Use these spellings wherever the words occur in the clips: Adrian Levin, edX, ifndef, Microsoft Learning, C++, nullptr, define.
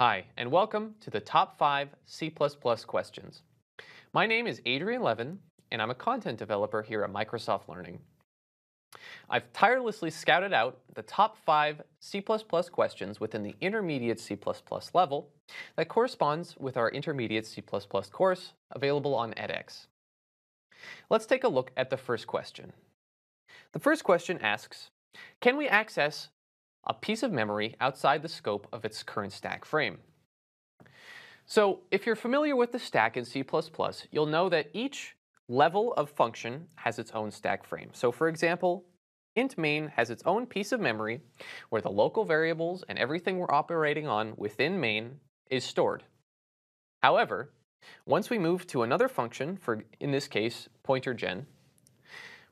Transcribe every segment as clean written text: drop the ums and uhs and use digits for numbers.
Hi, and welcome to the Top 5 C++ Questions. My name is Adrian Levin, and I'm a content developer here at Microsoft Learning. I've tirelessly scouted out the top 5 C++ questions within the intermediate C++ level that corresponds with our intermediate C++ course available on edX. Let's take a look at the first question. The first question asks, can we access a piece of memory outside the scope of its current stack frame? So if you're familiar with the stack in C++, you'll know that each level of function has its own stack frame. So for example, int main has its own piece of memory where the local variables and everything we're operating on within main is stored. However, once we move to another function, for in this case pointer gen,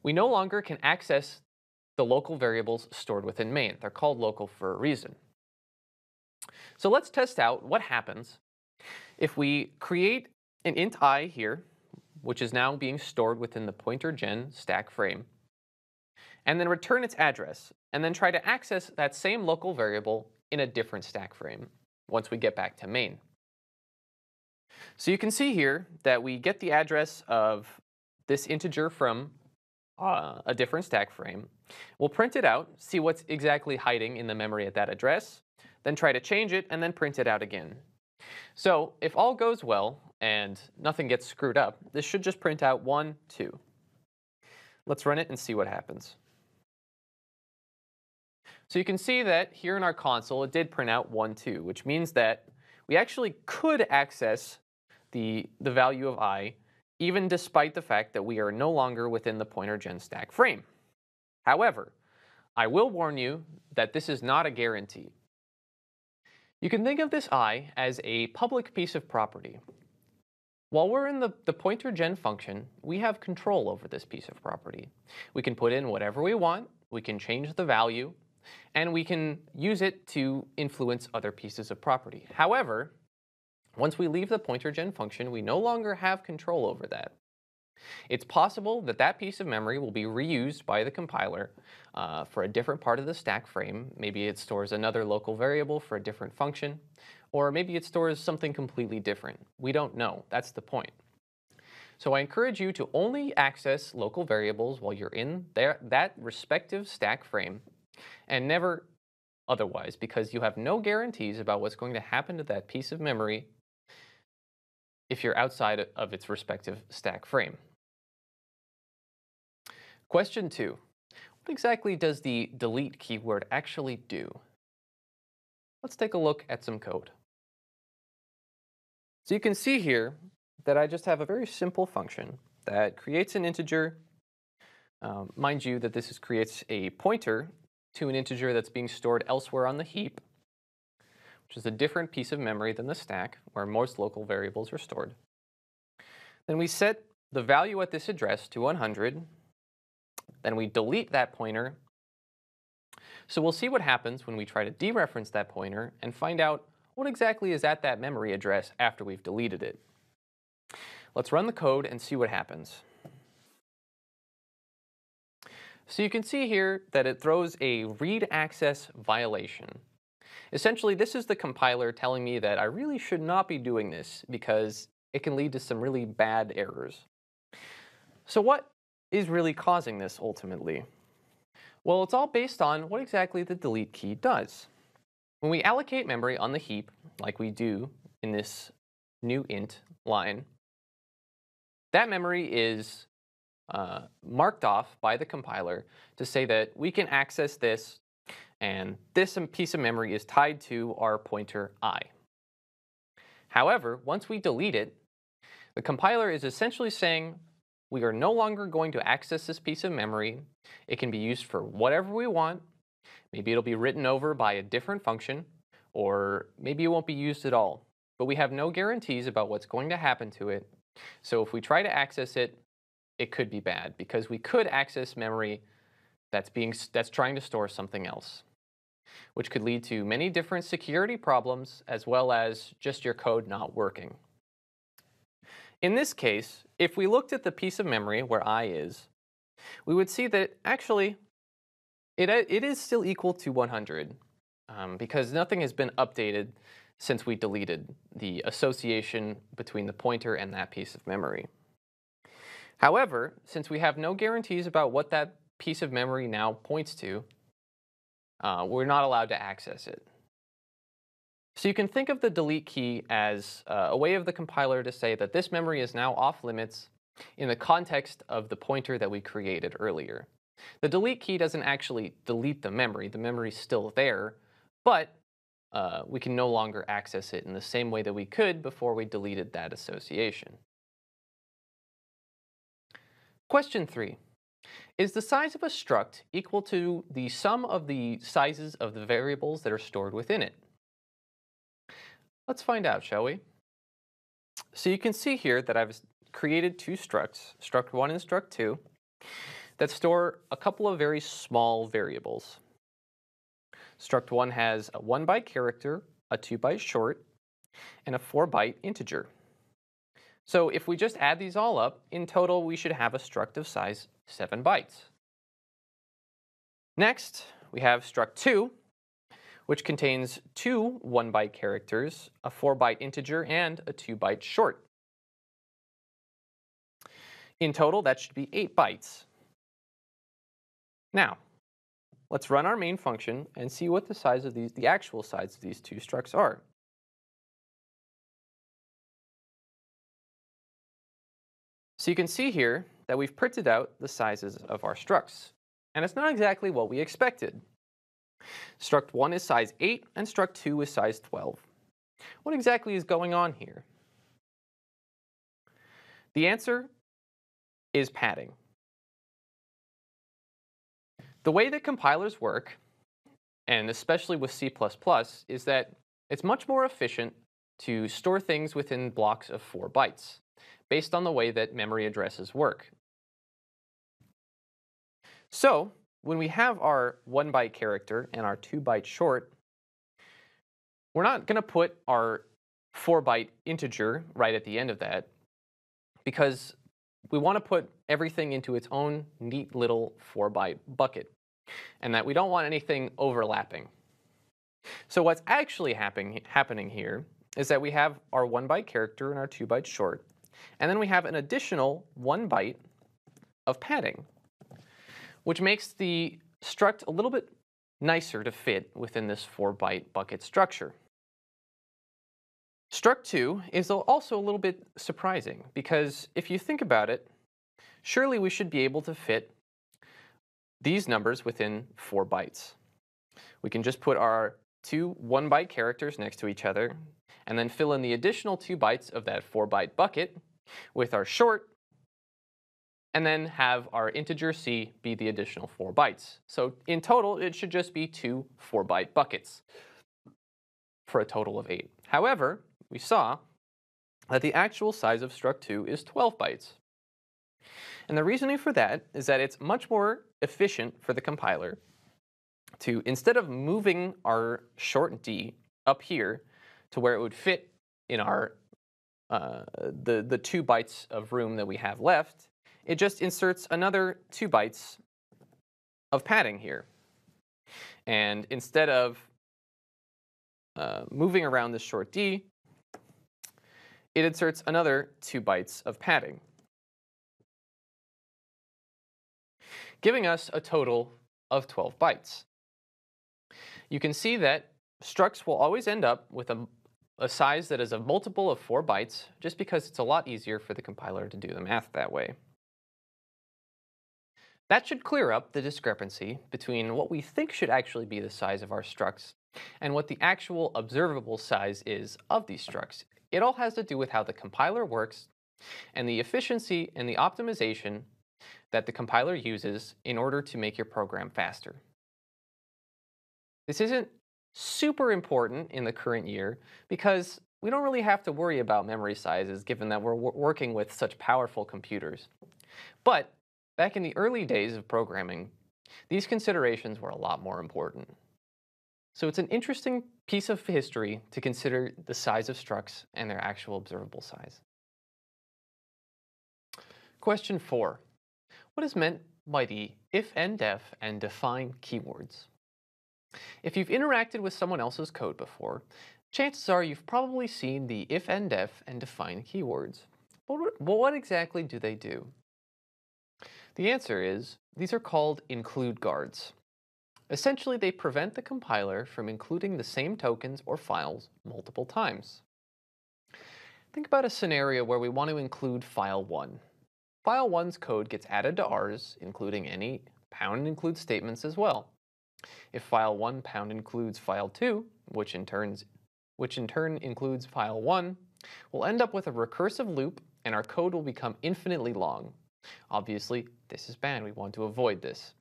we no longer can access the local variables stored within main. They're called local for a reason. So let's test out what happens if we create an int I here, which is now being stored within the pointer gen stack frame, and then return its address, and then try to access that same local variable in a different stack frame once we get back to main. So you can see here that we get the address of this integer from a different stack frame. We'll print it out, see what's exactly hiding in the memory at that address, then try to change it, and then print it out again. So if all goes well and nothing gets screwed up, this should just print out 1, 2. Let's run it and see what happens. So you can see that here in our console it did print out 1, 2, which means that we actually could access the value of I even despite the fact that we are no longer within the pointer gen stack frame. However, I will warn you that this is not a guarantee. You can think of this I as a public piece of property. While we're in the pointer gen function, we have control over this piece of property. We can put in whatever we want, we can change the value, and we can use it to influence other pieces of property. However, once we leave the pointer gen function, we no longer have control over that. It's possible that that piece of memory will be reused by the compiler for a different part of the stack frame. Maybe it stores another local variable for a different function, or maybe it stores something completely different. We don't know. That's the point. So I encourage you to only access local variables while you're in that respective stack frame, and never otherwise, because you have no guarantees about what's going to happen to that piece of memory if you're outside of its respective stack frame. Question 2. What exactly does the delete keyword actually do? Let's take a look at some code. So you can see here that I just have a very simple function that creates an integer. Mind you that this creates a pointer to an integer that's being stored elsewhere on the heap, which is a different piece of memory than the stack where most local variables are stored. Then we set the value at this address to 100. Then we delete that pointer. So we'll see what happens when we try to dereference that pointer and find out what exactly is at that memory address after we've deleted it. Let's run the code and see what happens. So you can see here that it throws a read access violation. Essentially, this is the compiler telling me that I really should not be doing this because it can lead to some really bad errors. So what is really causing this ultimately? Well, it's all based on what exactly the delete key does. When we allocate memory on the heap, like we do in this new int line, that memory is marked off by the compiler to say that we can access this, and this piece of memory is tied to our pointer I. However, once we delete it, the compiler is essentially saying we are no longer going to access this piece of memory. It can be used for whatever we want. Maybe it'll be written over by a different function, or maybe it won't be used at all. But we have no guarantees about what's going to happen to it. So if we try to access it, it could be bad because we could access memory that's trying to store something else, which could lead to many different security problems as well as just your code not working. In this case, if we looked at the piece of memory where I is, we would see that actually it is still equal to 100 because nothing has been updated since we deleted the association between the pointer and that piece of memory. However, since we have no guarantees about what that piece of memory now points to, we're not allowed to access it. So you can think of the delete key as a way of the compiler to say that this memory is now off limits in the context of the pointer that we created earlier. The delete key doesn't actually delete the memory is still there, but we can no longer access it in the same way that we could before we deleted that association. Question 3. Is the size of a struct equal to the sum of the sizes of the variables that are stored within it? Let's find out, shall we? So you can see here that I've created two structs, struct 1 and struct 2, that store a couple of very small variables. Struct 1 has a 1-byte character, a 2-byte short, and a 4-byte integer. So if we just add these all up, in total we should have a struct of size 7 bytes. Next, we have struct 2, which contains two 1-byte characters, a 4-byte integer, and a 2-byte short. In total, that should be 8 bytes. Now, let's run our main function and see what the size of the actual size of these two structs are. So you can see here that we've printed out the sizes of our structs, and it's not exactly what we expected. Struct 1 is size 8, and struct 2 is size 12. What exactly is going on here? The answer is padding. The way that compilers work, and especially with C++, is that it's much more efficient to store things within blocks of 4 bytes, based on the way that memory addresses work. So, when we have our 1-byte character and our 2-byte short, we're not going to put our 4-byte integer right at the end of that, because we want to put everything into its own neat little 4-byte bucket, and that we don't want anything overlapping. So what's actually happening here is that we have our 1-byte character and our 2-byte short, and then we have an additional 1-byte of padding, which makes the struct a little bit nicer to fit within this 4-byte bucket structure. Struct 2 is also a little bit surprising, because if you think about it, surely we should be able to fit these numbers within 4 bytes. We can just put our two 1-byte characters next to each other, and then fill in the additional 2 bytes of that 4-byte bucket with our short, and then have our integer c be the additional 4 bytes. So in total, it should just be two 4-byte buckets for a total of 8. However, we saw that the actual size of struct 2 is 12 bytes. And the reasoning for that is that it's much more efficient for the compiler to, instead of moving our short d up here to where it would fit in our the 2 bytes of room that we have left, it just inserts another 2 bytes of padding here. And instead of moving around this short d, it inserts another 2 bytes of padding, giving us a total of 12 bytes. You can see that structs will always end up with a size that is a multiple of 4 bytes, just because it's a lot easier for the compiler to do the math that way. That should clear up the discrepancy between what we think should actually be the size of our structs and what the actual observable size is of these structs. It all has to do with how the compiler works and the efficiency and the optimization that the compiler uses in order to make your program faster. This isn't super important in the current year because we don't really have to worry about memory sizes given that we're working with such powerful computers. But back in the early days of programming, these considerations were a lot more important. So it's an interesting piece of history to consider the size of structs and their actual observable size. Question 4. What is meant by the ifndef and define keywords? If you've interacted with someone else's code before, Chances are you've probably seen the ifndef and define keywords. But what exactly do they do? The answer is, these are called include guards. Essentially, they prevent the compiler from including the same tokens or files multiple times. Think about a scenario where we want to include file 1. File 1's code gets added to ours, including any $include statements as well. If file 1 $includes file 2, which in turn includes file 1, we'll end up with a recursive loop, and our code will become infinitely long. Obviously, this is bad. We want to avoid this.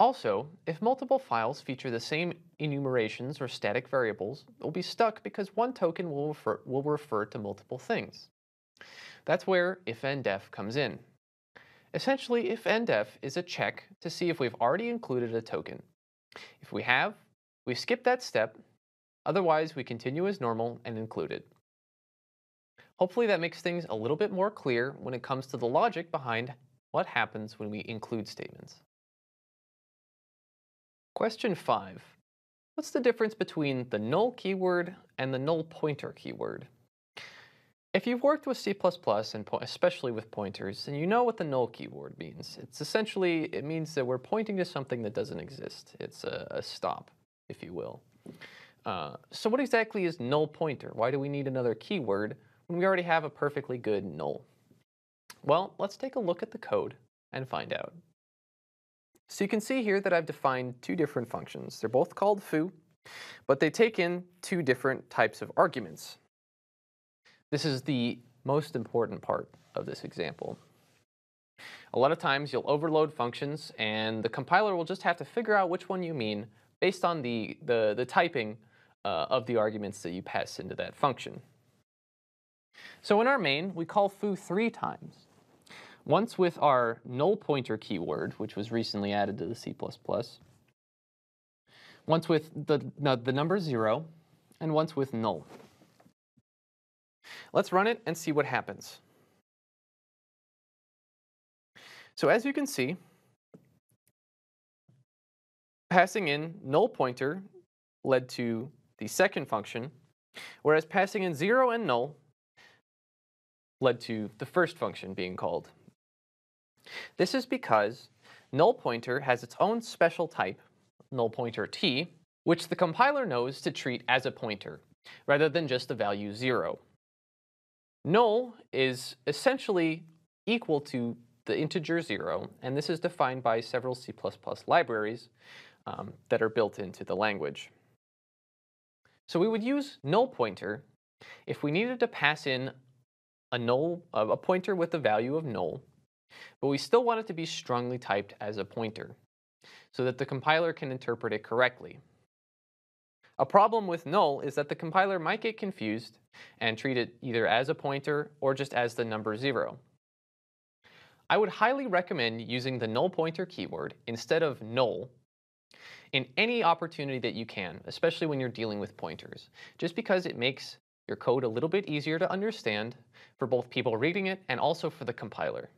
Also, if multiple files feature the same enumerations or static variables, we'll be stuck because one token will refer to multiple things. That's where ifndef comes in. Essentially, ifndef is a check to see if we've already included a token. If we have, we skip that step. Otherwise, we continue as normal and include it. Hopefully that makes things a little bit more clear when it comes to the logic behind what happens when we include statements. Question 5. What's the difference between the null keyword and the null pointer keyword? If you've worked with C++ and especially with pointers, then you know what the null keyword means. It means that we're pointing to something that doesn't exist. It's a stop, if you will. So what exactly is null pointer? Why do we need another keyword when we already have a perfectly good null? Well, let's take a look at the code and find out. So you can see here that I've defined two different functions. They're both called foo, but they take in two different types of arguments. This is the most important part of this example. A lot of times you'll overload functions and the compiler will just have to figure out which one you mean based on the typing of the arguments that you pass into that function. So in our main, we call foo 3 times. Once with our null pointer keyword, which was recently added to the C++, once with the number 0, and once with null. Let's run it and see what happens. So as you can see, passing in null pointer led to the second function, whereas passing in 0 and null led to the first function being called. This is because null pointer has its own special type, null pointer t, which the compiler knows to treat as a pointer, rather than just the value 0. Null is essentially equal to the integer 0, and this is defined by several C++ libraries that are built into the language. So we would use null pointer if we needed to pass in a pointer with the value of null, but we still want it to be strongly typed as a pointer so that the compiler can interpret it correctly. A problem with null is that the compiler might get confused and treat it either as a pointer or just as the number 0. I would highly recommend using the null pointer keyword instead of null in any opportunity that you can, especially when you're dealing with pointers, just because it makes your code a little bit easier to understand for both people reading it and also for the compiler.